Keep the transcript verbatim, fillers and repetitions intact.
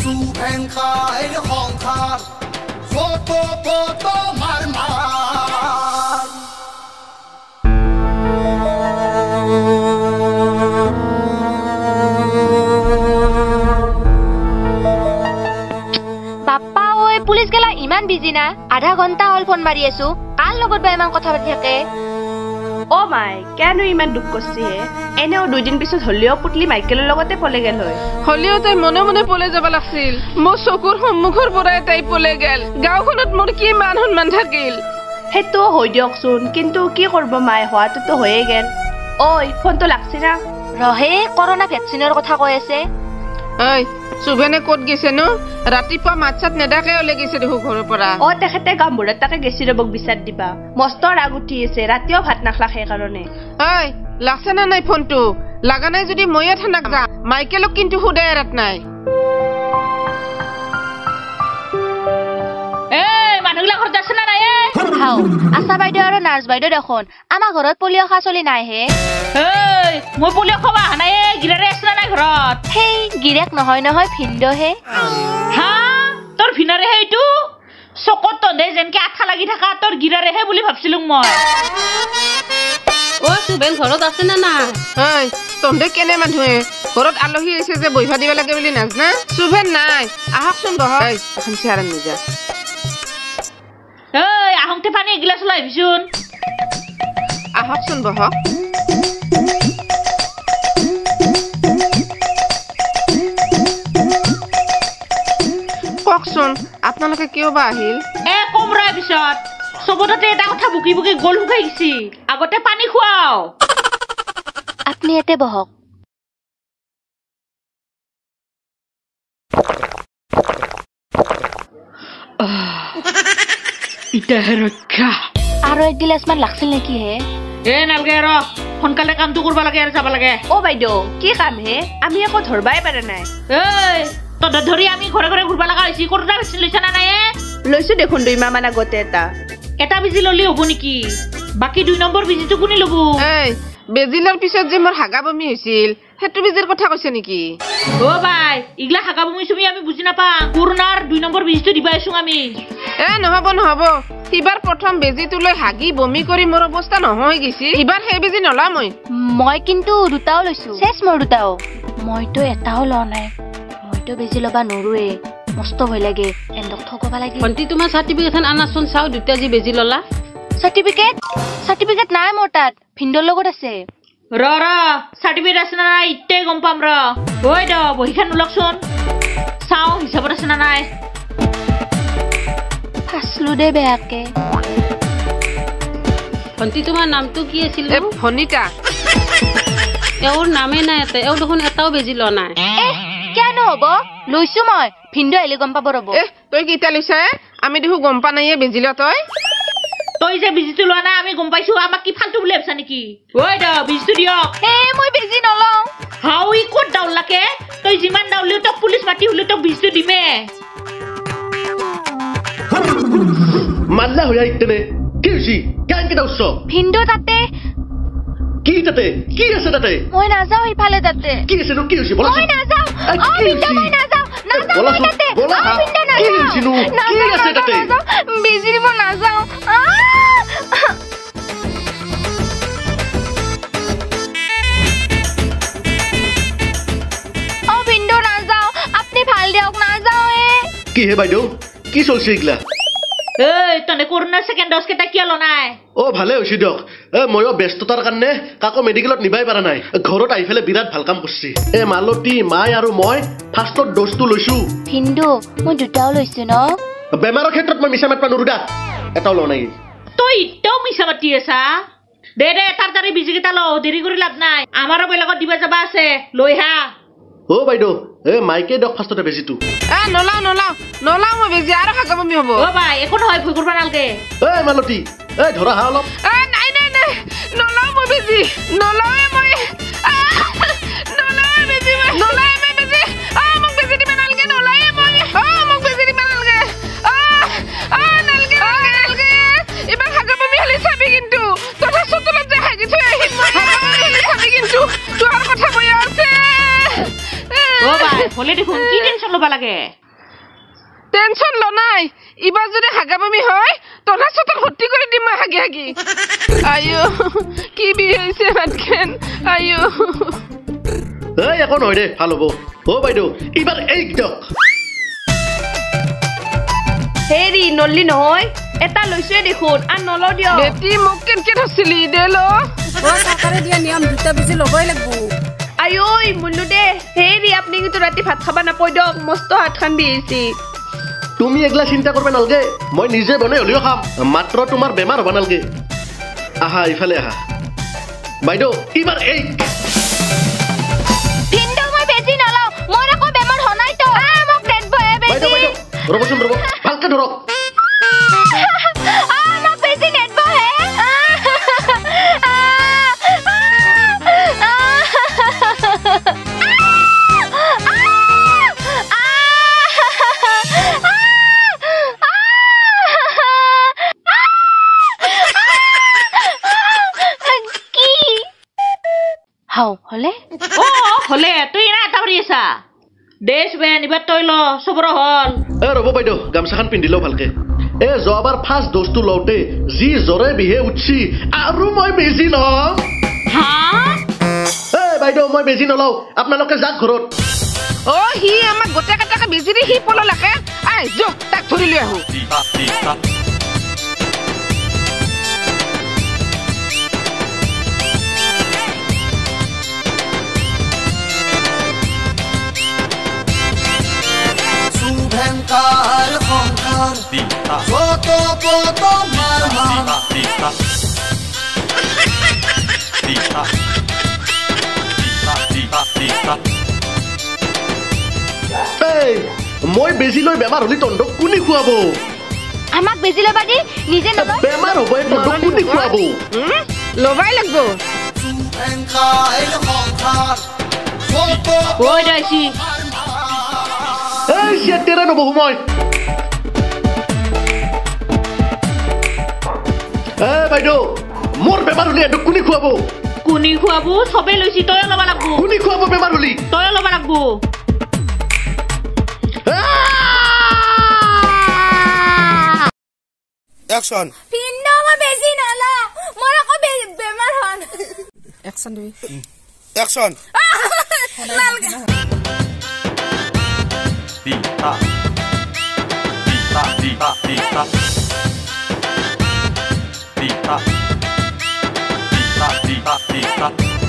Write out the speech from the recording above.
Supenkai Hongkar, Foto Foto Marmar. Papa, oi police gela iman busy na. Adha ghonta hol phone mari asu. Kal logot ba iman kotha pati thake. Oh my, keno iman dukh korchi he. Eneo duidin pisot holio putli Michael logote pole gel hoy. Holio tai mone mone pole jaba lagsil. Mo sokur hommukhor porai tai pole gel. Gaokhonot mor ki man hun man thakil. Hetu hoi diok sun, kintu ki korbo mai hoa to to hoye gel. Oi, phone to lagsi na. Rohe corona vaccine er kotha koi ase. Oi, Subhane kot gise no, ratipa matchat nedake ole gise dehu ghor pora. O tekhete gamura take gesire bok bisar diba. Mostor aguti ase ratio bhat nakhla khe karone. Oi, lasena nai phone tu. Laganai jodi moya thana ga. Michael ok kintu hudai rat nai. Ei, manugla ghor jasna nai e. Hau, asa baido aro nurse baido dekhon. Ama ghorot polio kha choli nai he. Ei, mo polio khoba hana e girare asna nai ghorot. Hey, Girek no hoy no hoy phindo he. Ha, tor phinare he tu. Sokot to de jen ke atha lagi thaka tor girare he boli bhabsilung moi. O Suben ghorot ase na na. Ei, tomde kene manhue. Ghorot alohi ese je boiha diba lage boli najna. Suben nai. Ahok sun bohok. Ei, akhon siaran nija. Hey, ahong te pani glass live soon. Ahok sun bohok. Koksun, apnaloke kiyo bahil? E komra bisot. Sobotote eta kotha buki buki gol hukai gisi. Agote pani khuao. Apni ete bohok. Ita herakha. Aro ek glass man lagsil neki he. E nalgero, honkale kam tu korba lage ar jaba lage. O baido, ki kam he? Ami eko dhorbai pare nai. Ei, to dhori ami ghore ghore korba laga hoisi korda bisil loisa na nai e. Loisu dekhon dui mama na gote eta. Eta biji loli hobo niki? Baki dui number biji tu kuni lobo. Ei, biji lor pisot je mor haga bomi hoisil. Hetu bijir kotha koise niki? O bai, igla haga bomi sumi ami bujina pa. Koronar dui number biji tu diba asu ami. Eh no habo no habo ibar prothom beji tuloi hagi bomi kori mor obostha nohoi gisi ibar he beji nola moi moi kintu dutao loisu ses mor dutao moi to etao lo nai moi to beji loba norue mosto hoy lage endok thokoba lagi konti tuma certificate an anasun sao duta ji beji lola certificate certificate nai motat phindol logot ase ra ra certificate asna nai itte gompam ra oi do boi khan ulakson sao hisabot asna nai Aslude beake. Konti tuma naam tu ki asil? E Phonita. Eur name na ate, eur dokhon etao beji lona. Eh, kya no hobo? Loisu moi, phindo ele gompa borobo. Eh, toi ki eta loisa e? Ami dekhu gompa nai e beji lo toi. Toi je beji tu lona ami gompaisu amak ki phaltu bole bhsa niki. Oi da beji tu diok. Eh, moi beji nolong. How I kot down lake? Toi jiman down liu tok police mati hulu tok beji tu dime. Madla hoya itne kirji kan ke dawso phindo tate ki tate ki ase tate moi na jao hi phale tate ki ase no kirji bola moi na jao o phindo moi na jao na jao moi tate bola o phindo na jao kirji no ki ase tate biji mo na jao o phindo na jao apni phal diok na jao e ki he baido ki solse igla Hey, tone corona second dose ke ta kiya lonai. Oh, bhale hoisi dok. E moyo bestotar karone kako medical ot nibai para nai. Ghorot ai phele birat bhal kam korchi. E maloti mai aru moi first dose tu loisu. Hindo, moi dutao loisu no. Bemaro khetrot moi misamat panuruda. Etao lonai. Toi itao misamati esa. De de tar tari biji kita lo deri kori lab nai. Amaro belagot diba jaba ase. Loiha. Oh, baido. ए माइके duck fast रे बेजी तू ए नोला नोला नोला म बेजी आरो खागबमि हबो ओ भाई एखन होय फुकुर बनालके ए मालती ए धरा हाल ए नाइ नाइ नाइ नोला म बेजी नोला ए मय नोला ए बेजी नोला ए बेजी आ म बेजी दि बनालके नोला ए मय आ म बेजी दि बनालके आ आ नलके नलके इबा खागबमि हले साबि किंतु तथा सतुला जे हागि थै साबि किंतु तोर কথা কই আছে ओ भाई बोले देखो की टेंशन लो লাগে টেনশন ল নাই ইবা যদি হাগাবামি হয় তোরা সাথে ভর্তি করে দিম হাগি হাগি আইও কি বি হইছে আজকেন আইও এই এখন হই রে ভালো বউ ও বাইদো এবার এক ডক হেরি নলি নহয় এটা লইছে দেখুন আর নল দিও বেটি মুখ কেন কেন ছিলি দেলো ও কাকারে দিয়া নিয়ম দুটা বেশি লগাই লাগবো আইও মুন্নু দে হেরি আপনি কি তো রাতে ভাত খাবা না পই ডক মস্ত হাত খান দিয়েছি তুমি এগলা চিন্তা করবে নালগে মই নিজে বনাই হলিও খাম মাত্র তোমার বেমার হবা নালগে আহা ইফালে আহা বাইদো এবার এই ভিনডো মই বেজি নালাও মোর আকো বেমার হনাই তো আ মোক টেট ভয়ে বেজি বাইদো বাইদো রবসুন রব ভালকে ধরো আ মোক বেজি নেট ভয়ে হলে ও হলে তুই না তাবরিসা দেশ বে নিবা তোইলো সবর হল এ রব বাইদো গামছাখান পিন্ডিলো ভালকে এ জবার ফার্স্ট দস্তু লউতে জি জরে বিহে উঠছি আরু মই বেজি ন হ্যাঁ এ বাইদো মই বেজি নলাও আপনালকে যাক ঘরত ও হি আমা গোটা কাটাকে বেজি রে হি পলো লাগে আই যো তাক ধরি লই আহু Kar kar dita foto foto mama dita dita dita dita hey moi bezi loi bemar holi tondo kuni khuabo amak bezi loi badi nije no bemar hobai tondo kuni khuabo lobai lagbo kar kar foto oi dashi এই সেটেরা নব হুময় এ BeiDou মোর বেমারুলি edu কুনি খুৱাবো কুনি খুৱাবো সবে লইছি তয় লবা লাগবো কুনি খুৱাবো বেমারুলি তয় লবা লাগবো অ্যাকশন পিন্ডা মা বেজি নালা মোর আকো বেমার হন অ্যাকশন দুই অ্যাকশন লালগা Dita, Dita, Dita, Dita, Dita, Dita, Dita, Dita.